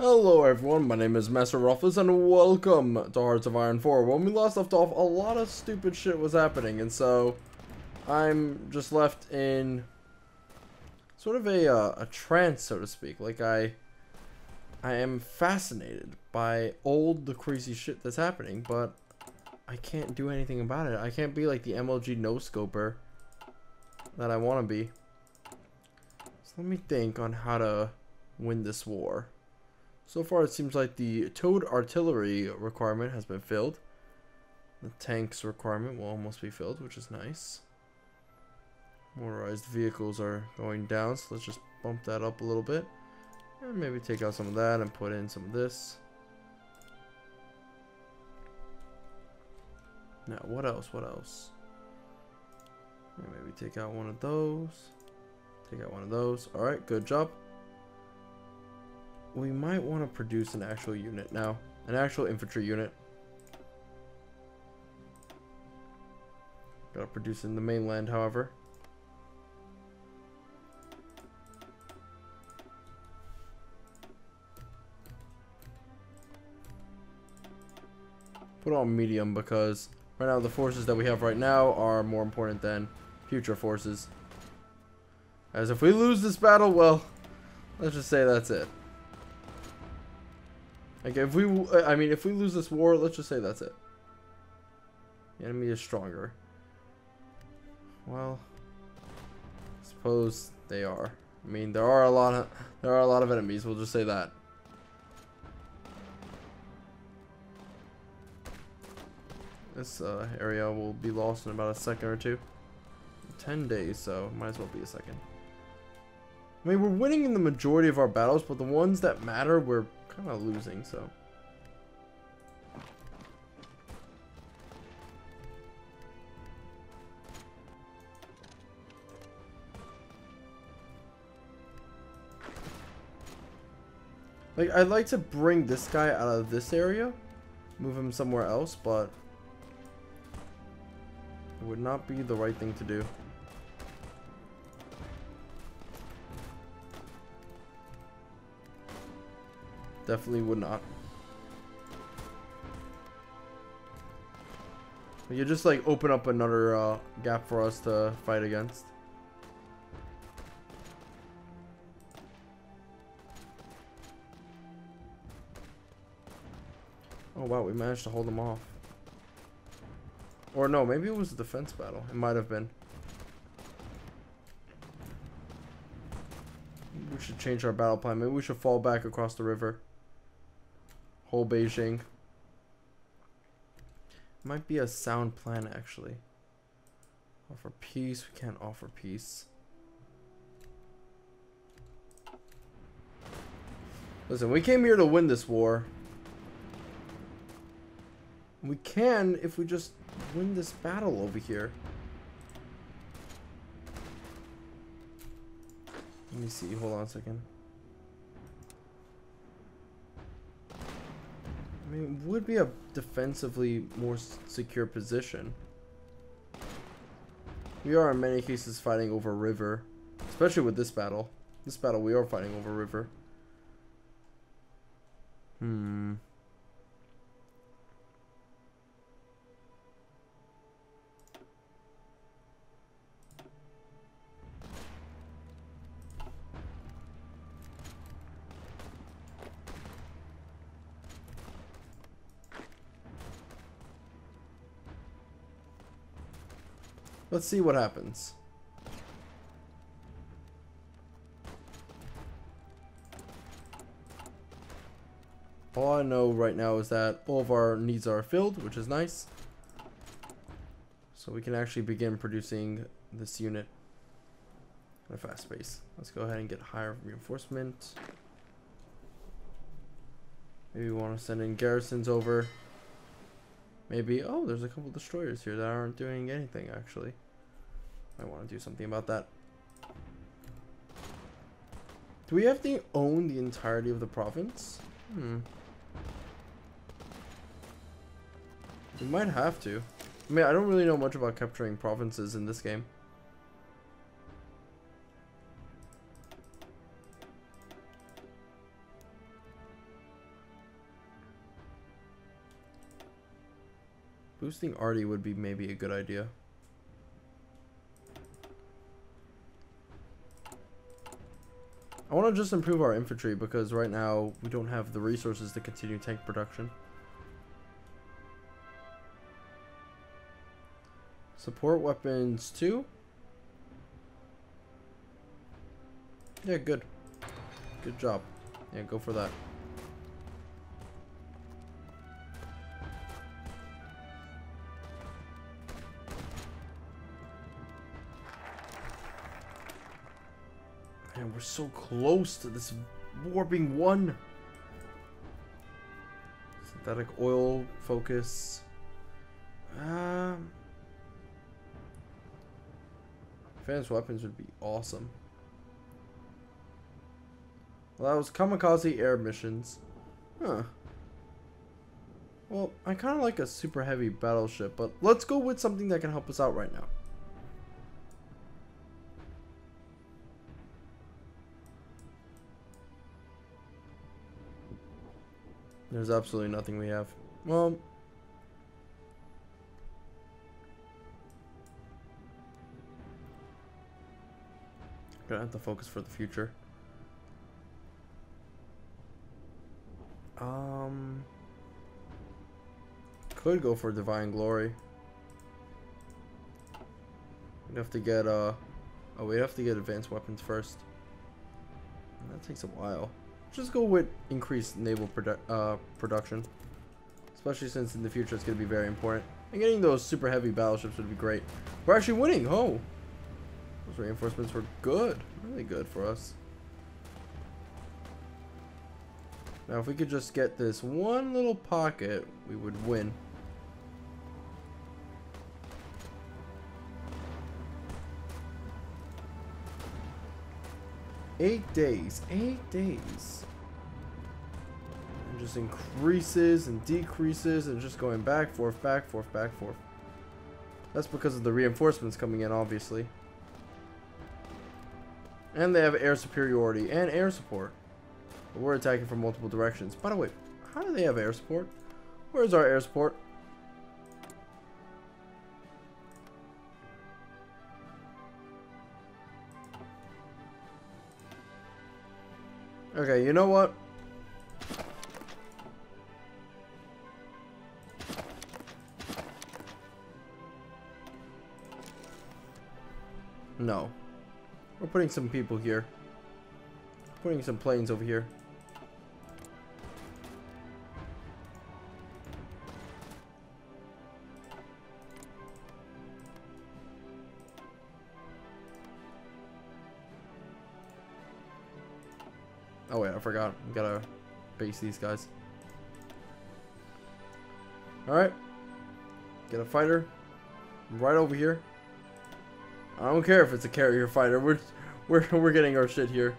Hello everyone, my name is Master Ruffles and welcome to Hearts of Iron 4. When we last left off, a lot of stupid shit was happening, and so I'm just left in sort of a trance, so to speak. Like I am fascinated by all the crazy shit that's happening, but I can't do anything about it. I can't be like the MLG no-scoper that I want to be. So let me think on how to win this war. So far, it seems like the towed artillery requirement has been filled. The tanks requirement will almost be filled, which is nice. Motorized vehicles are going down, so let's just bump that up a little bit. And maybe take out some of that and put in some of this. Now, what else? What else? Maybe take out one of those. Take out one of those. Alright, good job. We might want to produce an actual unit now. An actual infantry unit. Gotta produce in the mainland, however. Put on medium because right now the forces that we have right now are more important than future forces. As if we lose this battle, well, let's just say that's it. Like if we lose this war, let's just say that's it. The enemy is stronger. Well, I suppose they are. I mean, there are a lot of enemies. We'll just say that. This area will be lost in about a second or two. 10 days, so might as well be a second. I mean, we're winning in the majority of our battles, but the ones that matter, we're kind of losing, so. Like, I'd like to bring this guy out of this area, move him somewhere else, but it would not be the right thing to do. Definitely would not. You just like open up another gap for us to fight against. Oh wow, we managed to hold them off. Or no, maybe it was a defense battle. It might have been. We should change our battle plan. Maybe we should fall back across the river. Whole Beijing. Might be a sound plan, actually. Offer peace. We can't offer peace. Listen, we came here to win this war. We can if we just win this battle over here. Let me see. Hold on a second. I mean, it would be a defensively more secure position. We are in many cases fighting over river, especially with this battle. This battle we are fighting over river. Let's see what happens. All I know right now is that all of our needs are filled, which is nice. So we can actually begin producing this unit at a fast pace. Let's go ahead and get higher reinforcement. Maybe we want to send in garrisons over. Maybe, oh, there's a couple destroyers here that aren't doing anything, actually. I want to do something about that. Do we have to own the entirety of the province? We might have to. I mean, I don't really know much about capturing provinces in this game. Boosting Artie would be maybe a good idea. I want to just improve our infantry because right now we don't have the resources to continue tank production. Support weapons 2. Yeah, good. Good job. Yeah, go for that. Man, we're so close to this war being won. Synthetic oil focus. Advanced weapons would be awesome. Well, that was kamikaze air missions. Huh. Well, I kind of like a super heavy battleship, but let's go with something that can help us out right now. There's absolutely nothing we have. Well, gonna have to focus for the future. Could go for Divine Glory. We'd have to get oh, we have to get advanced weapons first. And that takes a while. Just go with increased naval production, especially since in the future it's going to be very important. And getting those super heavy battleships would be great. We're actually winning. Oh, those reinforcements were good, really good for us. Now, if we could just get this one little pocket, we would win. Eight days. And just increases and decreases and just going back, forth, back, forth, back, forth. That's because of the reinforcements coming in, obviously. And they have air superiority and air support. But we're attacking from multiple directions. By the way, how do they have air support? Where's our air support? Okay, you know what? No. We're putting some people here. Putting some planes over here. Oh wait, I forgot. We gotta base these guys. Alright. Get a fighter. Right over here. I don't care if it's a carrier fighter. We're getting our shit here.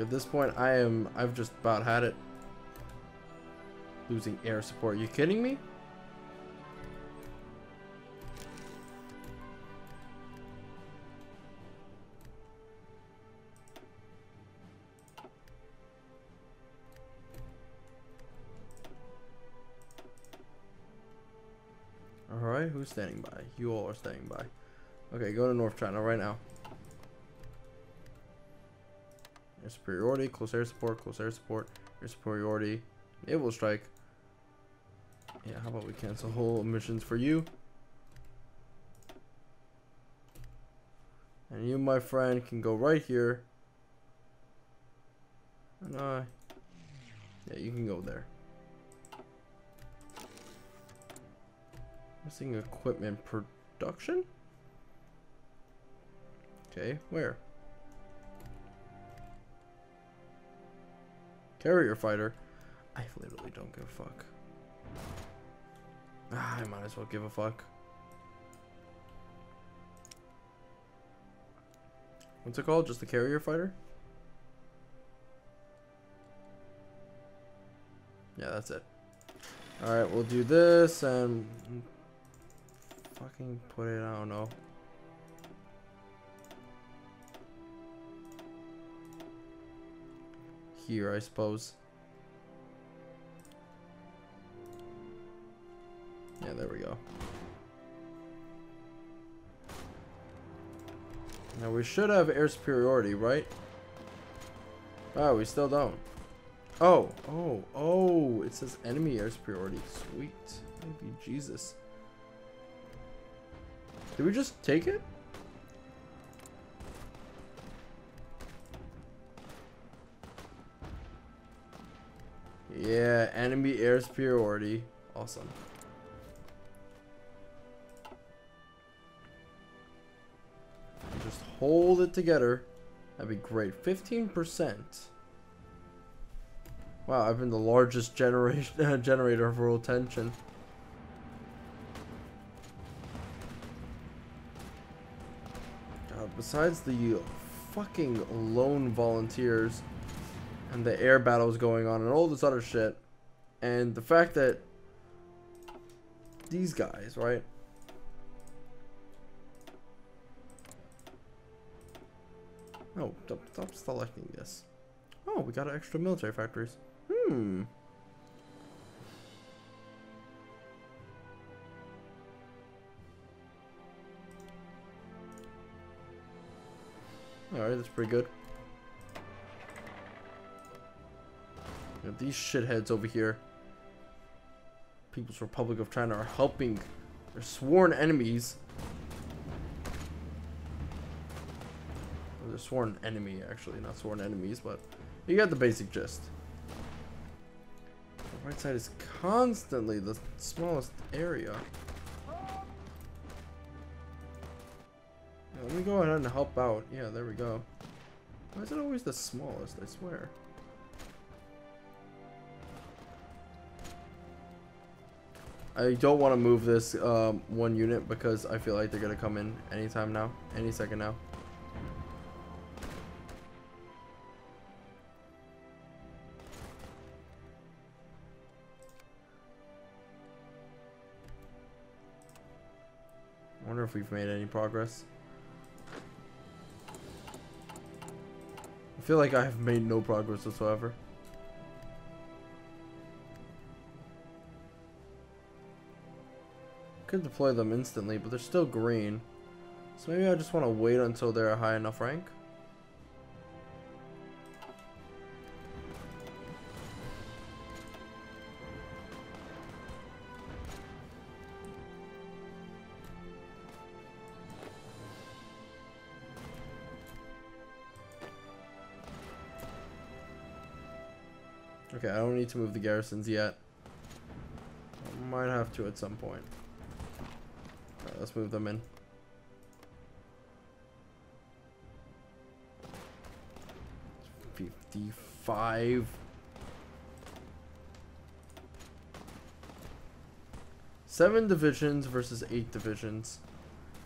At this point, I've just about had it. Losing air support. Are you kidding me? Alright, who's standing by? You all are standing by. Okay, go to North China right now. Air superiority, close air support, air superiority. Naval strike. Yeah, how about we cancel whole missions for you? And you, my friend, can go right here. And yeah, you can go there. Missing equipment production? Okay, where? Carrier fighter. I literally don't give a fuck. Ah, I might as well give a fuck. What's it called? Just the carrier fighter? Yeah, that's it. Alright, we'll do this and fucking put it, I don't know. Here, I suppose. Yeah, there we go. Now we should have air superiority, right? Oh, we still don't. Oh, oh, oh, it says enemy air superiority. Sweet. Maybe Jesus. Did we just take it? Yeah, enemy air superiority. Awesome. Just hold it together. That'd be great. 15%. Wow, I've been the largest generator of world tension. Besides the fucking lone volunteers and the air battles going on and all this other shit, and the fact that these guys, right? No, stop selecting this. Oh, we got extra military factories. Hmm. Alright, that's pretty good. Got these shitheads over here. People's Republic of China are helping their sworn enemies. They're sworn enemy, actually, not sworn enemies, but you got the basic gist. The right side is constantly the smallest area. Yeah, let me go ahead and help out. Yeah, there we go. Why is it always the smallest? I swear. I don't want to move this one unit because I feel like they're gonna come in anytime now, any second now. Wonder if we've made any progress. I feel like I have made no progress whatsoever. Could deploy them instantly, but they're still green. So maybe I just want to wait until they're a high enough rank. Okay, I don't need to move the garrisons yet. I might have to at some point. Alright, let's move them in. It's 55. 7 divisions versus 8 divisions.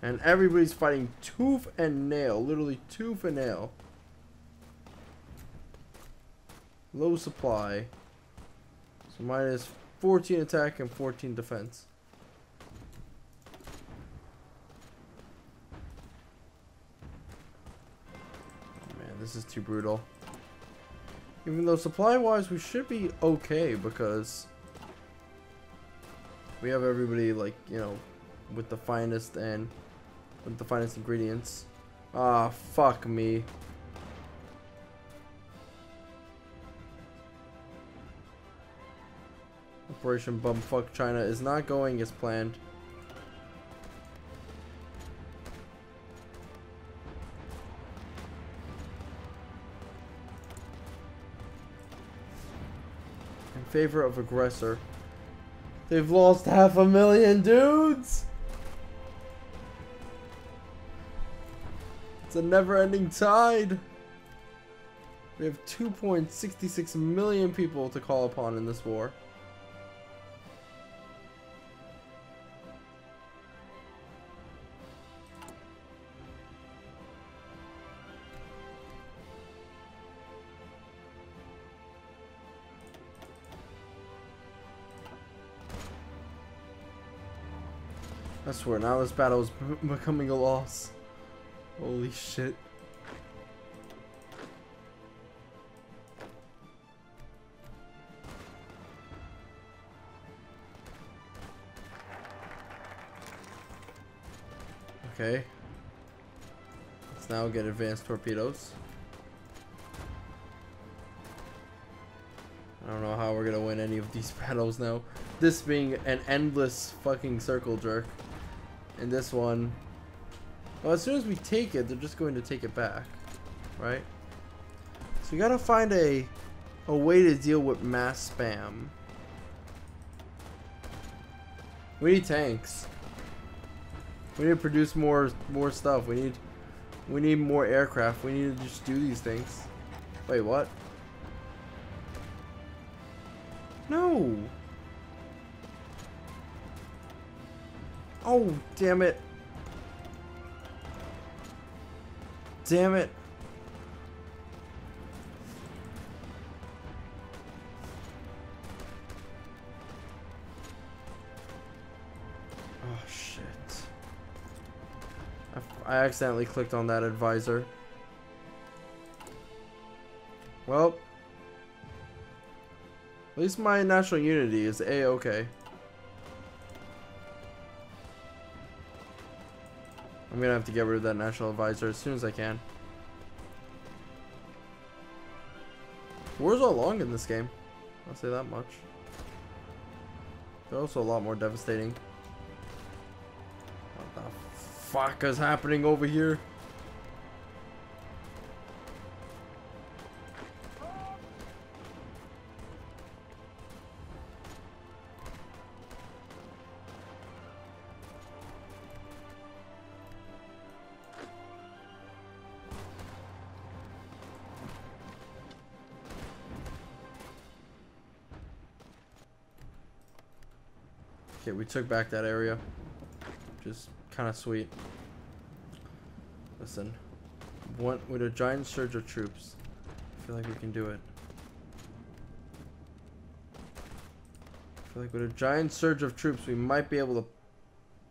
And everybody's fighting tooth and nail. Literally tooth and nail. Low supply. So minus 14 attack and 14 defense. Man, this is too brutal. Even though supply-wise we should be okay because we have everybody, like, you know, with the finest and with the finest ingredients. Ah, fuck me. Operation Bumfuck China is not going as planned. In favor of aggressor. They've lost 500,000 dudes! It's a never-ending tide! We have 2.66 million people to call upon in this war. I swear, now this battle is becoming a loss. Holy shit. Okay. Let's now get advanced torpedoes. I don't know how we're gonna win any of these battles now. This being an endless fucking circle jerk. And this one, well, as soon as we take it, they're just going to take it back, right? So you gotta find a way to deal with mass spam. We need tanks. We need to produce more stuff. We need more aircraft. We need to just do these things. Wait, what? No. Oh, damn it. Damn it. Oh, shit. I accidentally clicked on that advisor. Well, at least my national unity is A-okay. I'm gonna have to get rid of that national advisor as soon as I can. Wars are long in this game, I'll say that much. They're also a lot more devastating. What the fuck is happening over here? Okay, we took back that area, which is kind of sweet. Listen, with a giant surge of troops, I feel like we can do it. I feel like with a giant surge of troops, we might be able to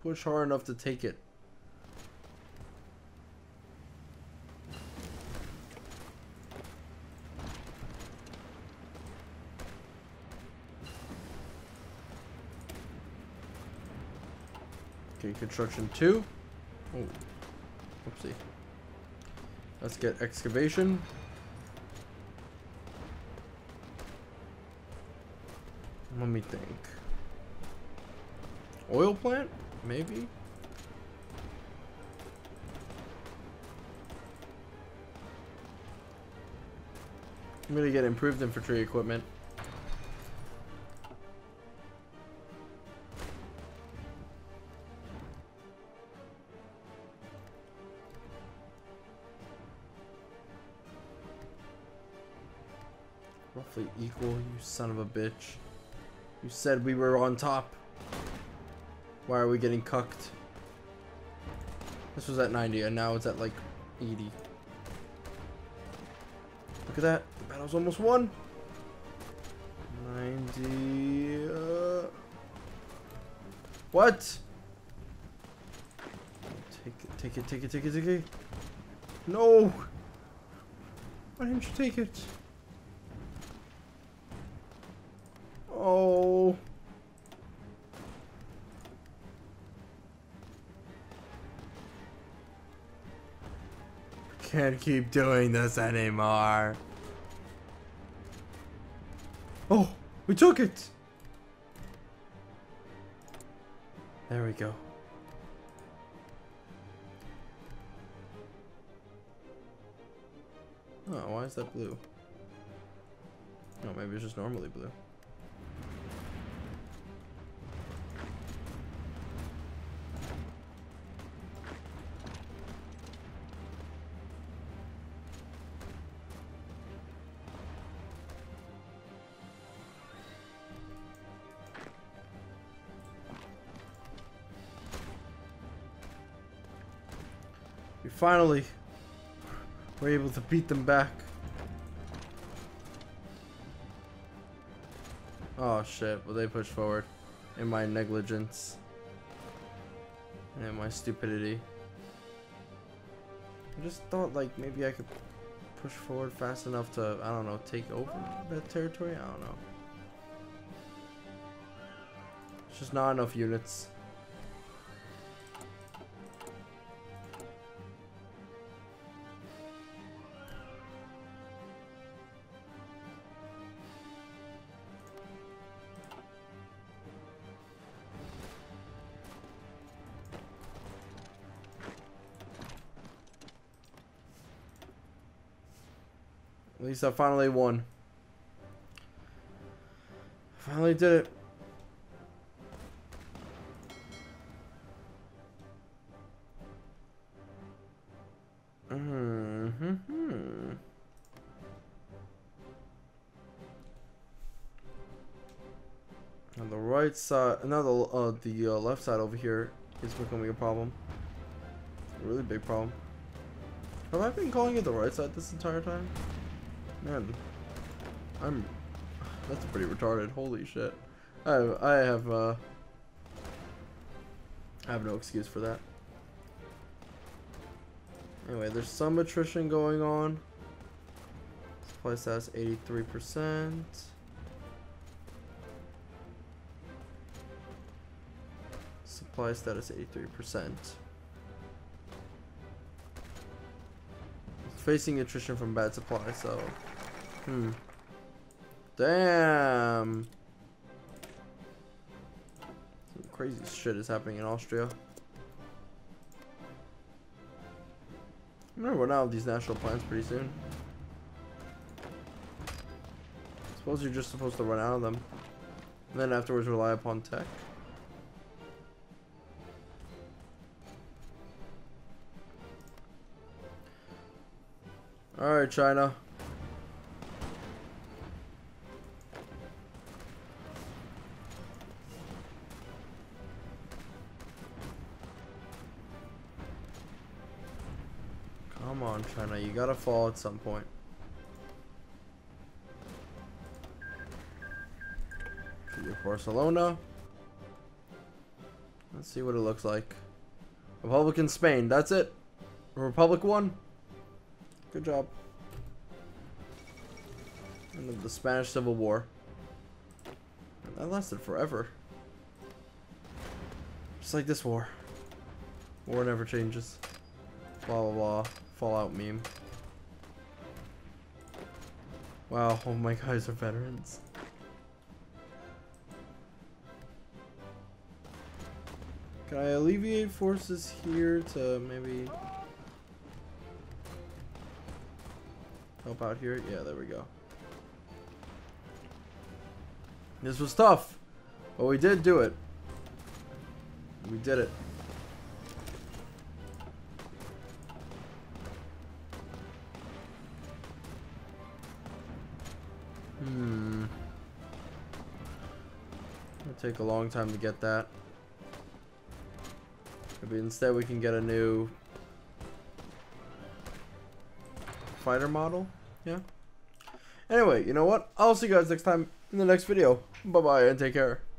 push hard enough to take it. Okay, construction 2. Oh, oopsie. Let's get excavation. Let me think. Oil plant? Maybe? I'm gonna get improved infantry equipment. Roughly equal, you son of a bitch. You said we were on top. Why are we getting cucked? This was at 90 and now it's at like 80. Look at that. The battle's almost won. 90. What? Take it, take it, take it, take it. No! Why didn't you take it? Oh. Can't keep doing this anymore. Oh, we took it. There we go. Oh, why is that blue? Oh, maybe it's just normally blue. Finally, we're able to beat them back. Oh shit, well they pushed forward in my negligence. and my stupidity. I just thought like maybe I could push forward fast enough to, I don't know, take over that territory? I don't know. It's just not enough units. At least I finally won. I finally did it. Mm-hmm. On the right side, another the left side over here is becoming a problem. A really big problem. Have I been calling it the right side this entire time? Man, that's pretty retarded. Holy shit! I have no excuse for that. Anyway, there's some attrition going on. Supply status 83%. Supply status 83%. Facing attrition from bad supply, so damn, some crazy shit is happening in Austria. I'm gonna run out of these national plans pretty soon. I suppose you're just supposed to run out of them and then afterwards rely upon tech. Alright, China. Come on, China. You gotta fall at some point. Barcelona. Let's see what it looks like. Republican Spain. That's it. Republic won. Good job. End of the Spanish Civil War. That lasted forever. Just like this war. War never changes. Blah blah blah. Fallout meme. Wow, all my guys are veterans. Can I alleviate forces here to maybe help out here? Yeah, there we go. This was tough, but we did do it. We did it. It'll take a long time to get that. Maybe instead we can get a new fighter model. Yeah. Anyway, you know what? I'll see you guys next time in the next video. Bye-bye and take care.